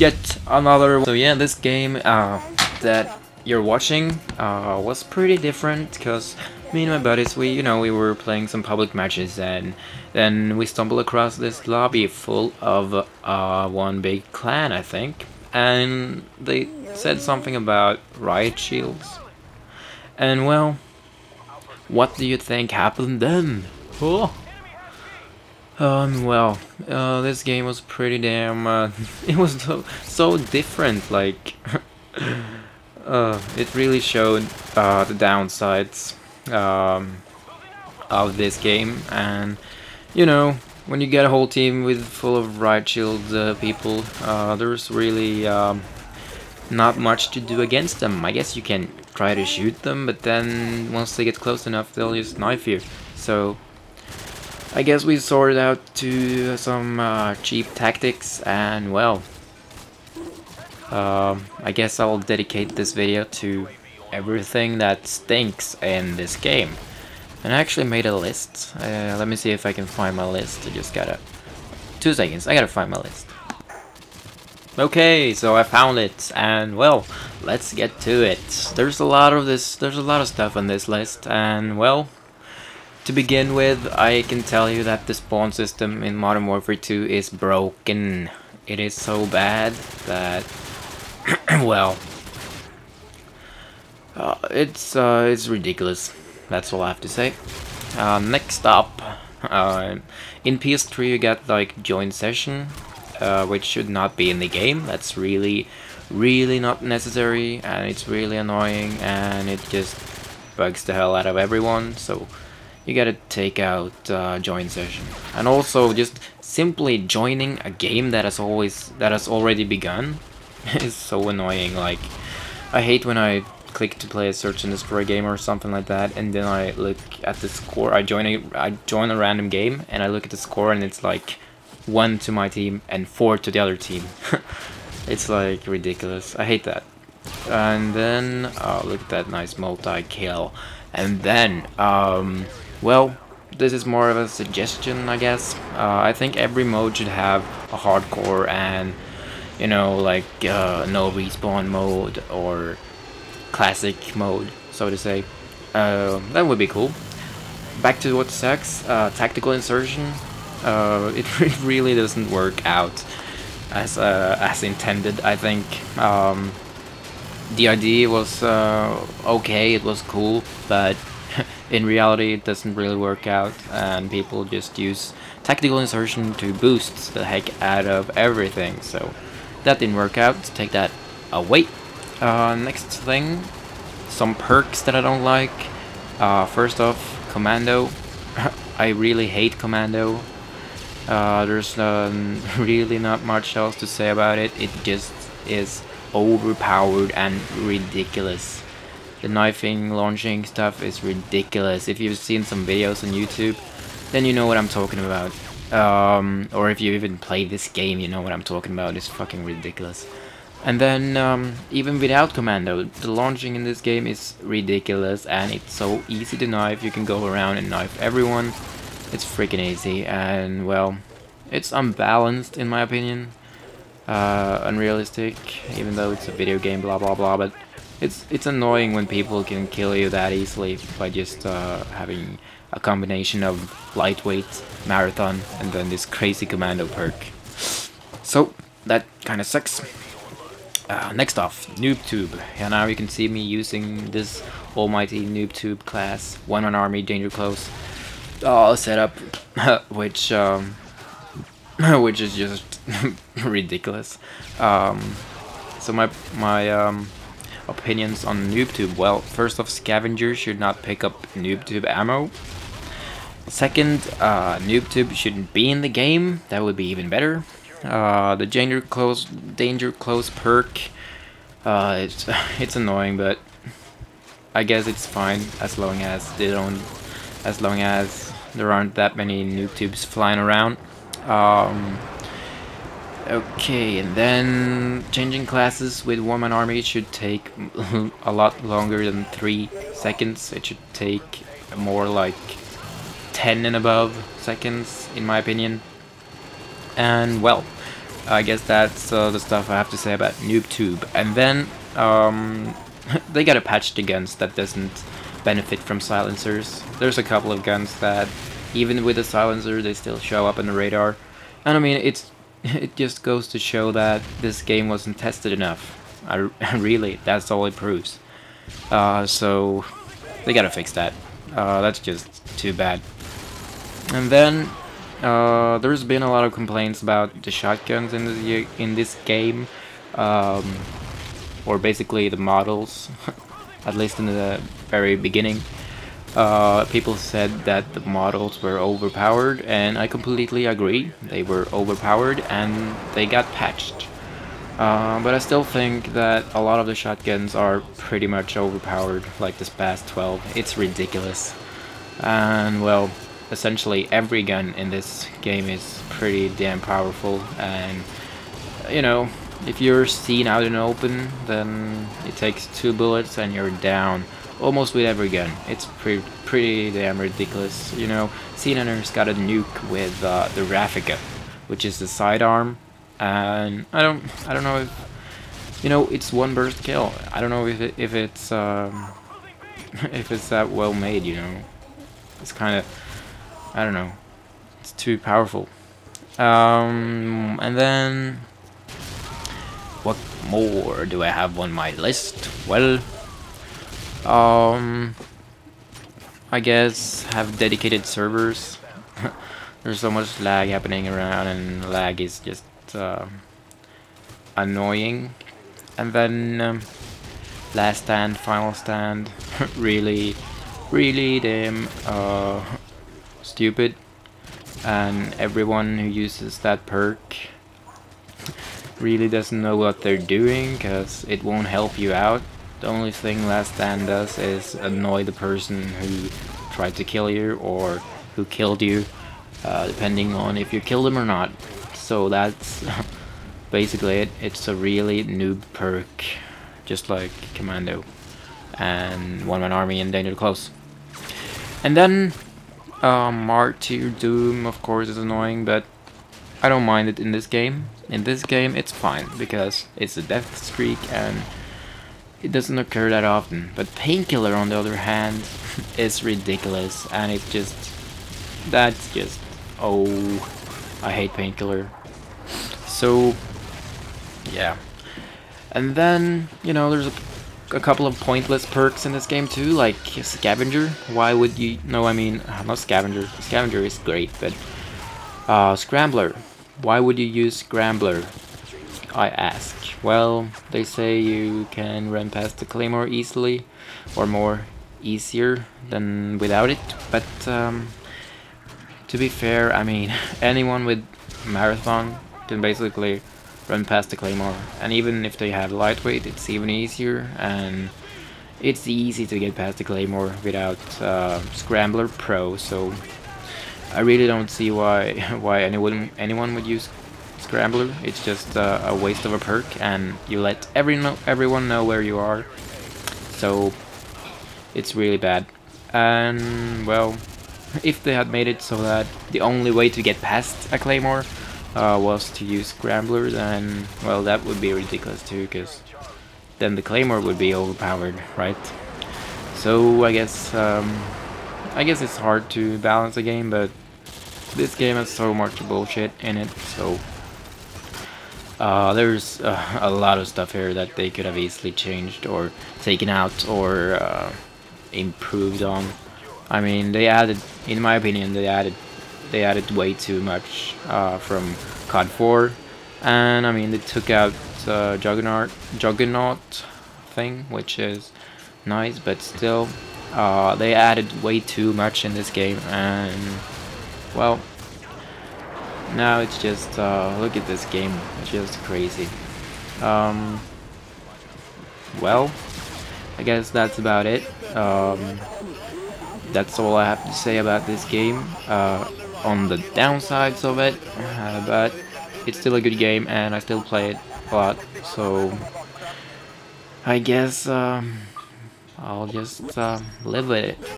yet another one. So yeah, this game that you're watching was pretty different, because me and my buddies, we were playing some public matches, and then we stumbled across this lobby full of one big clan, I think, and they said something about riot shields. And well, what do you think happened then? Oh. This game was pretty damn, it was so different, like, it really showed the downsides of this game. And you know, when you get a whole team with full of riot shield people, there's really not much to do against them. I guess you can try to shoot them, but then once they get close enough, they'll just knife you. So I guess we sorted out to some cheap tactics, and well, I guess I'll dedicate this video to everything that stinks in this game. And I actually made a list. Let me see if I can find my list. I just gotta... 2 seconds, I gotta find my list. Okay, so I found it, and well, let's get to it. There's a lot of stuff on this list, and well, to begin with, I can tell you that the spawn system in Modern Warfare 2 is broken. It is so bad that, well, it's ridiculous. That's all I have to say. Next up, in PS3 you got like join session, which should not be in the game. That's really, really not necessary, and it's really annoying, and it just bugs the hell out of everyone. So you gotta take out join session. And also just simply joining a game that has already begun is so annoying. Like, I hate when I click to play a search and destroy game or something like that, and then I look at the score. I join a random game and I look at the score, and it's like 1 to my team and 4 to the other team. It's like ridiculous. I hate that. And then look at that nice multi-kill. And then well, this is more of a suggestion, I guess. I think every mode should have a hardcore and, you know, like no respawn mode or classic mode, so to say. That would be cool. Back to what sucks, tactical insertion. It really doesn't work out as intended, I think. The idea was okay, it was cool, but in reality it doesn't really work out, and people just use tactical insertion to boost the heck out of everything, so that didn't work out. Take that away. Next thing, some perks that I don't like. First off, Commando. I really hate Commando. There's really not much else to say about it. It just is overpowered and ridiculous. The knifing, launching stuff is ridiculous. If you've seen some videos on YouTube, then you know what I'm talking about. Or if you even played this game, you know what I'm talking about. It's fucking ridiculous. And then, even without Commando, the launching in this game is ridiculous, and it's so easy to knife. You can go around and knife everyone. It's freaking easy, and well, it's unbalanced in my opinion. Unrealistic, even though it's a video game, blah blah blah, but it's annoying when people can kill you that easily by just having a combination of lightweight, marathon, and then this crazy Commando perk. So that kind of sucks. Next off, noob tube. And now you can see me using this almighty noob tube class, woman army, danger close setup, which is just ridiculous. So my opinions on noob tube. Well, first off, Scavenger should not pick up noob tube ammo. Second, noob tube shouldn't be in the game. That would be even better. The danger close perk. It's annoying, but I guess it's fine as long as there aren't that many noob tubes flying around. Okay, and then changing classes with woman army should take a lot longer than 3 seconds. It should take more like 10 and above seconds, in my opinion. And well, I guess that's the stuff I have to say about noob tube. And then they gotta patch the guns that doesn't benefit from silencers. There's a couple of guns that even with a silencer they still show up on the radar. And I mean, it just goes to show that this game wasn't tested enough. Really, that's all it proves. So they gotta fix that. That's just too bad. And then there's been a lot of complaints about the shotguns in this game, or basically the models, at least in the very beginning. People said that the models were overpowered, and I completely agree. They were overpowered and they got patched. But I still think that a lot of the shotguns are pretty much overpowered, like this BAS 12. It's ridiculous. And well, essentially every gun in this game is pretty damn powerful, and you know, if you're seen out in open, then it takes 2 bullets and you're down. Almost with every gun. It's pretty damn ridiculous. You know, CNNer's got a nuke with the Rafika, which is the sidearm, and I don't know if, you know, it's one burst kill. I don't know if it's that well made. You know, it's kind of, I don't know, it's too powerful. And then what more do I have on my list? Well, I guess have dedicated servers. There's so much lag happening around, and lag is just annoying. And then last stand, final stand, really damn stupid. And everyone who uses that perk really doesn't know what they're doing, because it won't help you out. The only thing last stand does is annoy the person who tried to kill you or who killed you, depending on if you killed them or not. So that's basically it. It's a really noob perk, just like Commando and woman army and danger close. And then Marty Doom, of course, is annoying, but I don't mind it in this game. In this game, it's fine because it's a death streak and it doesn't occur that often. But painkiller, on the other hand, is ridiculous, and it's just, that's just, oh, I hate painkiller. So yeah. And then, you know, there's a couple of pointless perks in this game too, like Scavenger. Why would you, no, I mean, not Scavenger. Scavenger is great, but Scrambler. Why would you use Scrambler, I ask? Well, they say you can run past the claymore easily, or more easier than without it, but to be fair, I mean, anyone with marathon can basically run past the claymore, and even if they have lightweight, it's even easier, and it's easy to get past the claymore without Scrambler Pro. So I really don't see why anyone would use Scrambler. It's just a waste of a perk, and you let everyone know where you are, so it's really bad. And well, if they had made it so that the only way to get past a claymore was to use Scrambler, then well, that would be ridiculous too, because then the claymore would be overpowered, right? So I guess it's hard to balance a game, but this game has so much bullshit in it, so there's a lot of stuff here that they could have easily changed or taken out or improved on. I mean, they added, in my opinion, they added way too much from COD 4, and I mean, they took out Juggernaut thing, which is nice, but still, they added way too much in this game, and well, now it's just, look at this game, it's just crazy. Well, I guess that's about it. That's all I have to say about this game, on the downsides of it, but it's still a good game and I still play it a lot, so I guess I'll just live with it.